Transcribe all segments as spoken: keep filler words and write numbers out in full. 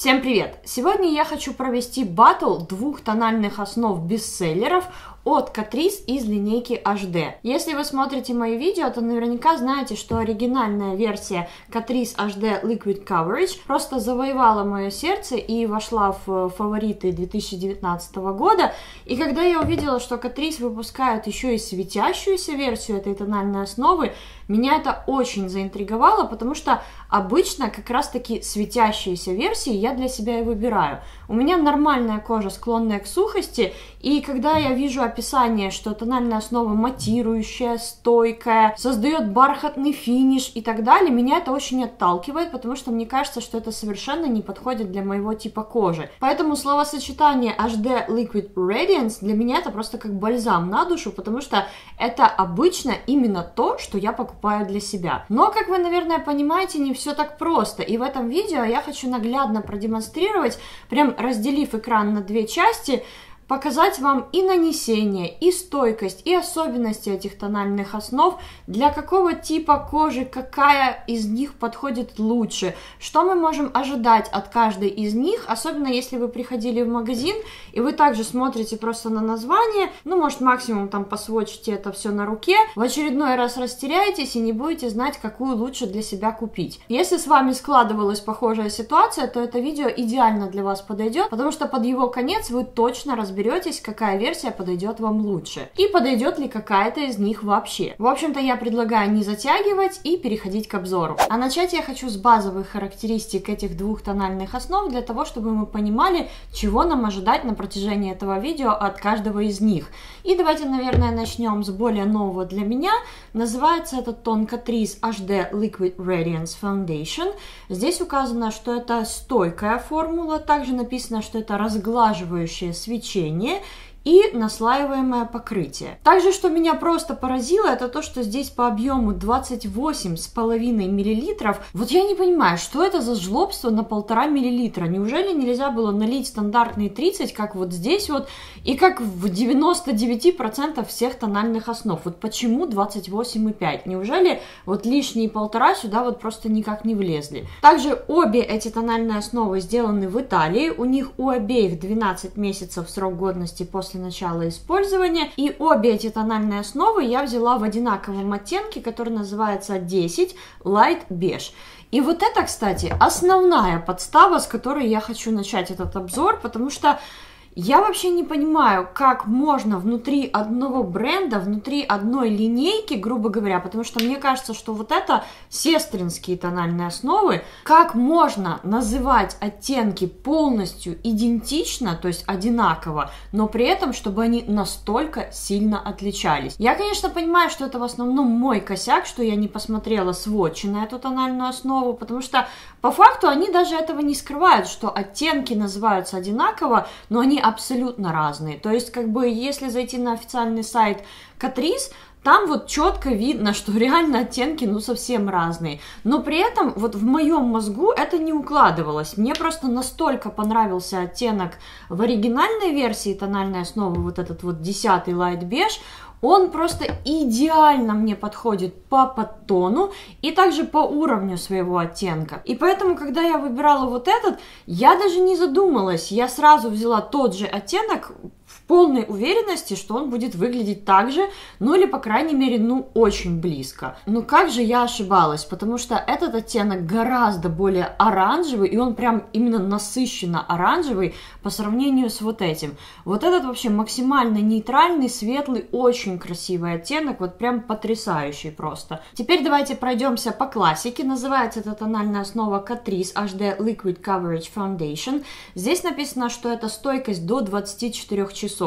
Всем привет! Сегодня я хочу провести баттл двух тональных основ бестселлеров от Catrice из линейки эйч ди. Если вы смотрите мои видео, то наверняка знаете, что оригинальная версия Catrice эйч ди Liquid Coverage просто завоевала мое сердце и вошла в фавориты две тысячи девятнадцатого года. И когда я увидела, что Catrice выпускают еще и светящуюся версию этой тональной основы, меня это очень заинтриговало, потому что обычно как раз-таки светящиеся версии я для себя и выбираю. У меня нормальная кожа, склонная к сухости, и когда я вижу описание, что тональная основа матирующая, стойкая, создает бархатный финиш и так далее, меня это очень отталкивает, потому что мне кажется, что это совершенно не подходит для моего типа кожи. Поэтому словосочетание эйч ди Liquid Radiance для меня это просто как бальзам на душу, потому что это обычно именно то, что я покупаю для себя. Но, как вы, наверное, понимаете, не все так просто, и в этом видео я хочу наглядно продемонстрировать, прям разделив экран на две части, показать вам и нанесение, и стойкость, и особенности этих тональных основ, для какого типа кожи, какая из них подходит лучше, что мы можем ожидать от каждой из них, особенно если вы приходили в магазин, и вы также смотрите просто на название, ну, может, максимум там посвотчите это все на руке, в очередной раз растеряетесь и не будете знать, какую лучше для себя купить. Если с вами складывалась похожая ситуация, то это видео идеально для вас подойдет, потому что под его конец вы точно разберетесь, какая версия подойдет вам лучше и подойдет ли какая-то из них вообще. В общем-то, я предлагаю не затягивать и переходить к обзору. А начать я хочу с базовых характеристик этих двух тональных основ, для того чтобы мы понимали, чего нам ожидать на протяжении этого видео от каждого из них. И давайте, наверное, начнем с более нового для меня. Называется этот тон Catrice эйч ди Liquid Radiance Foundation. Здесь указано, что это стойкая формула, также написано, что это разглаживающее свечение и наслаиваемое покрытие. Также, что меня просто поразило, это то, что здесь по объему двадцать восемь с половиной миллилитров. Вот я не понимаю, что это за жлобство на полтора миллилитра. Неужели нельзя было налить стандартные тридцать, как вот здесь вот, и как в девяноста девяти процентах всех тональных основ? Вот почему двадцать восемь и пять? Неужели вот лишние полтора сюда вот просто никак не влезли? Также обе эти тональные основы сделаны в Италии. У них у обеих двенадцать месяцев срок годности после начала использования, и обе эти тональные основы я взяла в одинаковом оттенке, который называется десять Light Beige. И вот это, кстати, основная подстава, с которой я хочу начать этот обзор, потому что я вообще не понимаю, как можно внутри одного бренда, внутри одной линейки, грубо говоря, потому что мне кажется, что вот это сестринские тональные основы, как можно называть оттенки полностью идентично, то есть одинаково, но при этом, чтобы они настолько сильно отличались. Я, конечно, понимаю, что это в основном мой косяк, что я не посмотрела свотчи на эту тональную основу, потому что по факту они даже этого не скрывают, что оттенки называются одинаково, но они абсолютно разные. То есть, как бы, если зайти на официальный сайт Catrice, там вот четко видно, что реально оттенки ну совсем разные. Но при этом вот в моем мозгу это не укладывалось. Мне просто настолько понравился оттенок в оригинальной версии тональной основы, вот этот вот десятый Light Beige. Он просто идеально мне подходит по подтону и также по уровню своего оттенка. И поэтому, когда я выбирала вот этот, я даже не задумалась. Я сразу взяла тот же оттенок в полной уверенности, что он будет выглядеть так же, ну или, по крайней мере, ну очень близко. Но как же я ошибалась, потому что этот оттенок гораздо более оранжевый, и он прям именно насыщенно оранжевый по сравнению с вот этим. Вот этот вообще максимально нейтральный, светлый, очень красивый оттенок, вот прям потрясающий просто. Теперь давайте пройдемся по классике. Называется эта тональная основа Catrice эйч ди Liquid Coverage Foundation. Здесь написано, что это стойкость до двадцати четырёх часов.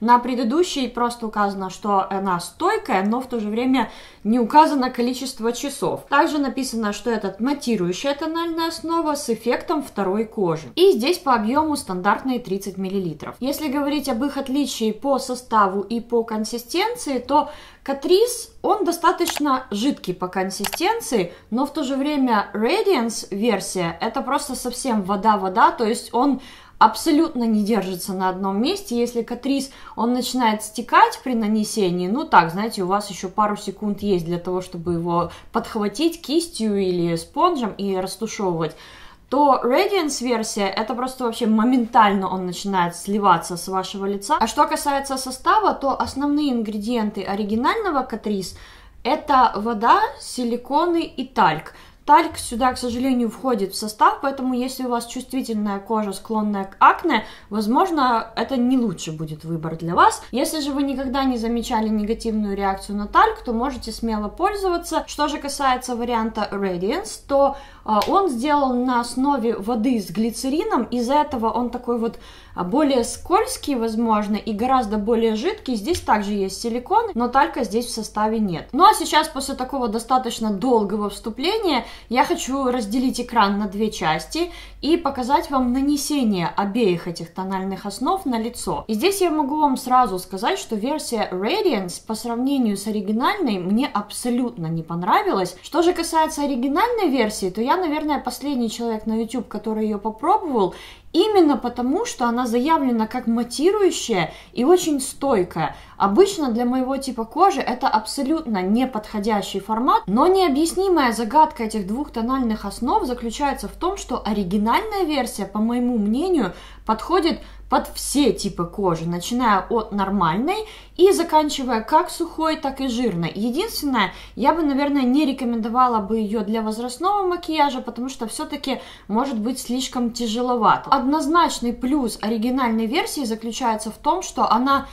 На предыдущей просто указано, что она стойкая, но в то же время не указано количество часов. Также написано, что это матирующая тональная основа с эффектом второй кожи. И здесь по объему стандартные тридцать миллилитров. Если говорить об их отличии по составу и по консистенции, то Catrice, он достаточно жидкий по консистенции, но в то же время Radiance версия, это просто совсем вода-вода, то есть он абсолютно не держится на одном месте. Если Catrice, он начинает стекать при нанесении, ну так, знаете, у вас еще пару секунд есть для того, чтобы его подхватить кистью или спонжем и растушевывать, то Radiance версия, это просто вообще моментально он начинает сливаться с вашего лица. А что касается состава, то основные ингредиенты оригинального Catrice это вода, силиконы и тальк. Тальк сюда, к сожалению, входит в состав, поэтому если у вас чувствительная кожа, склонная к акне, возможно, это не лучший будет выбор для вас. Если же вы никогда не замечали негативную реакцию на тальк, то можете смело пользоваться. Что же касается варианта Radiance, то он сделан на основе воды с глицерином, из-за этого он такой вот более скользкий, возможно, и гораздо более жидкий. Здесь также есть силикон, но талька здесь в составе нет. Ну а сейчас, после такого достаточно долгого вступления, я хочу разделить экран на две части и показать вам нанесение обеих этих тональных основ на лицо. И здесь я могу вам сразу сказать, что версия Radiance по сравнению с оригинальной мне абсолютно не понравилась. Что же касается оригинальной версии, то я Я, наверное, последний человек на YouTube, который ее попробовал, именно потому, что она заявлена как матирующая и очень стойкая. Обычно для моего типа кожи это абсолютно неподходящий формат, но необъяснимая загадка этих двух тональных основ заключается в том, что оригинальная версия, по моему мнению, подходит под все типы кожи, начиная от нормальной и заканчивая как сухой, так и жирной. Единственное, я бы, наверное, не рекомендовала бы ее для возрастного макияжа, потому что все-таки может быть слишком тяжеловато. Однозначный плюс оригинальной версии заключается в том, что она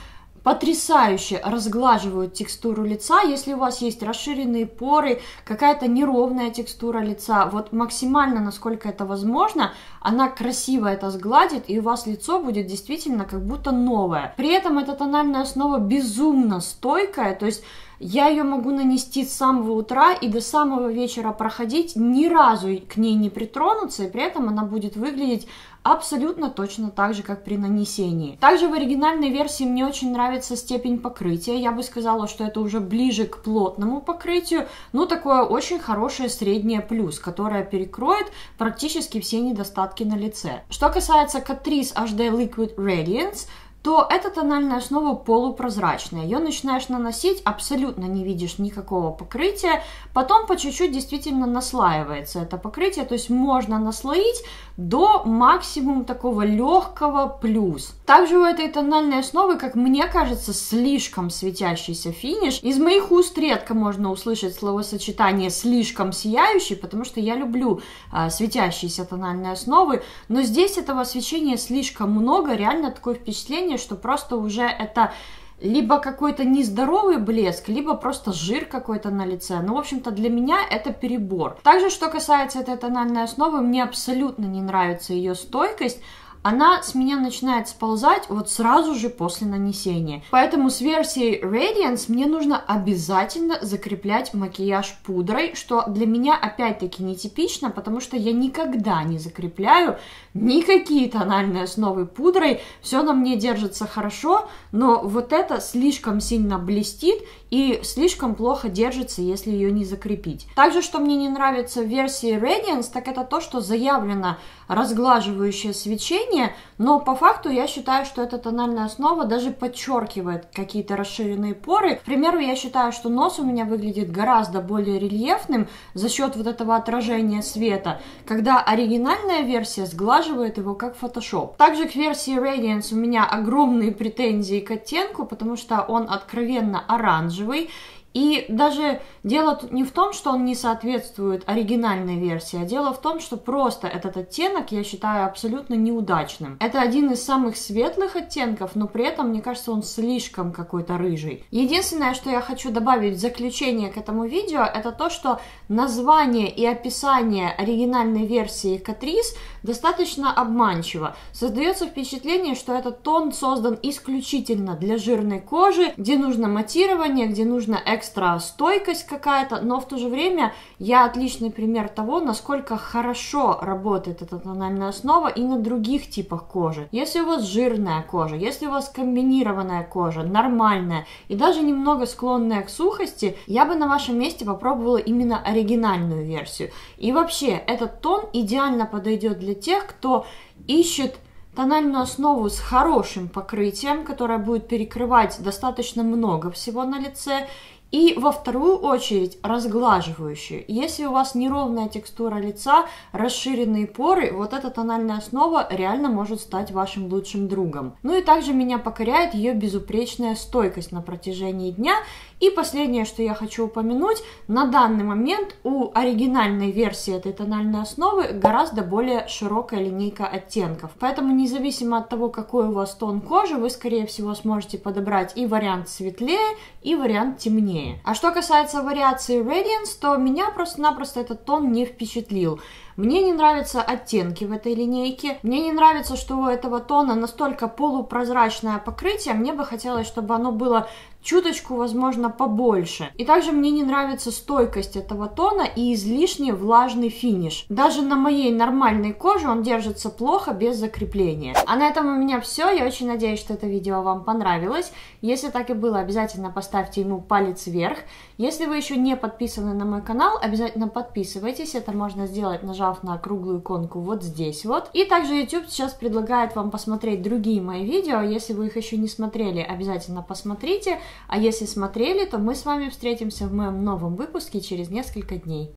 потрясающе разглаживают текстуру лица. Если у вас есть расширенные поры, какая-то неровная текстура лица, вот максимально, насколько это возможно, она красиво это сгладит, и у вас лицо будет действительно как будто новое. При этом эта тональная основа безумно стойкая, то есть я ее могу нанести с самого утра и до самого вечера проходить, ни разу к ней не притронуться, и при этом она будет выглядеть абсолютно точно так же, как при нанесении. Также в оригинальной версии мне очень нравится степень покрытия. Я бы сказала, что это уже ближе к плотному покрытию, но такое очень хорошее среднее плюс, которое перекроет практически все недостатки на лице. Что касается Catrice эйч ди Liquid Radiance, то эта тональная основа полупрозрачная. Ее начинаешь наносить, абсолютно не видишь никакого покрытия, потом по чуть-чуть действительно наслаивается это покрытие, то есть можно наслоить до максимум такого легкого плюс. Также у этой тональной основы, как мне кажется, слишком светящийся финиш. Из моих уст редко можно услышать словосочетание «слишком сияющий», потому что я люблю э, светящиеся тональные основы, но здесь этого свечения слишком много, реально такое впечатление, что просто уже это либо какой-то нездоровый блеск, либо просто жир какой-то на лице. Ну, в общем-то, для меня это перебор. Также, что касается этой тональной основы, мне абсолютно не нравится ее стойкость. Она с меня начинает сползать вот сразу же после нанесения. Поэтому с версией Radiance мне нужно обязательно закреплять макияж пудрой, что для меня опять-таки нетипично, потому что я никогда не закрепляю никакие тональные основы пудрой. Все на мне держится хорошо, но вот это слишком сильно блестит и слишком плохо держится, если ее не закрепить. Также, что мне не нравится в версии Radiance, так это то, что заявлено разглаживающее свечение, но по факту я считаю, что эта тональная основа даже подчеркивает какие-то расширенные поры. К примеру, я считаю, что нос у меня выглядит гораздо более рельефным за счет вот этого отражения света, когда оригинальная версия сглаживает его как фотошоп. Также к версии Radiance у меня огромные претензии к оттенку, потому что он откровенно оранжевый. И даже дело тут не в том, что он не соответствует оригинальной версии, а дело в том, что просто этот оттенок я считаю абсолютно неудачным. Это один из самых светлых оттенков, но при этом, мне кажется, он слишком какой-то рыжий. Единственное, что я хочу добавить в заключение к этому видео, это то, что название и описание оригинальной версии Catrice достаточно обманчиво. Создается впечатление, что этот тон создан исключительно для жирной кожи, где нужно матирование, где нужно экстракт, экстра стойкость какая-то, но в то же время я отличный пример того, насколько хорошо работает эта тональная основа и на других типах кожи. Если у вас жирная кожа, если у вас комбинированная кожа, нормальная и даже немного склонная к сухости, я бы на вашем месте попробовала именно оригинальную версию. И вообще, этот тон идеально подойдет для тех, кто ищет тональную основу с хорошим покрытием, которая будет перекрывать достаточно много всего на лице, И во вторую очередь разглаживающие. Если у вас неровная текстура лица, расширенные поры, вот эта тональная основа реально может стать вашим лучшим другом. Ну и также меня покоряет ее безупречная стойкость на протяжении дня. И последнее, что я хочу упомянуть, на данный момент у оригинальной версии этой тональной основы гораздо более широкая линейка оттенков. Поэтому независимо от того, какой у вас тон кожи, вы скорее всего сможете подобрать и вариант светлее, и вариант темнее. А что касается вариации Radiance, то меня просто-напросто этот тон не впечатлил. Мне не нравятся оттенки в этой линейке, мне не нравится, что у этого тона настолько полупрозрачное покрытие, мне бы хотелось, чтобы оно было чуточку, возможно, побольше. И также мне не нравится стойкость этого тона и излишне влажный финиш. Даже на моей нормальной коже он держится плохо, без закрепления. А на этом у меня все, я очень надеюсь, что это видео вам понравилось. Если так и было, обязательно поставьте ему палец вверх. Если вы еще не подписаны на мой канал, обязательно подписывайтесь, это можно сделать, нажав на круглую иконку вот здесь вот. И также YouTube сейчас предлагает вам посмотреть другие мои видео. Если вы их еще не смотрели, обязательно посмотрите. А если смотрели, то мы с вами встретимся в моем новом выпуске через несколько дней.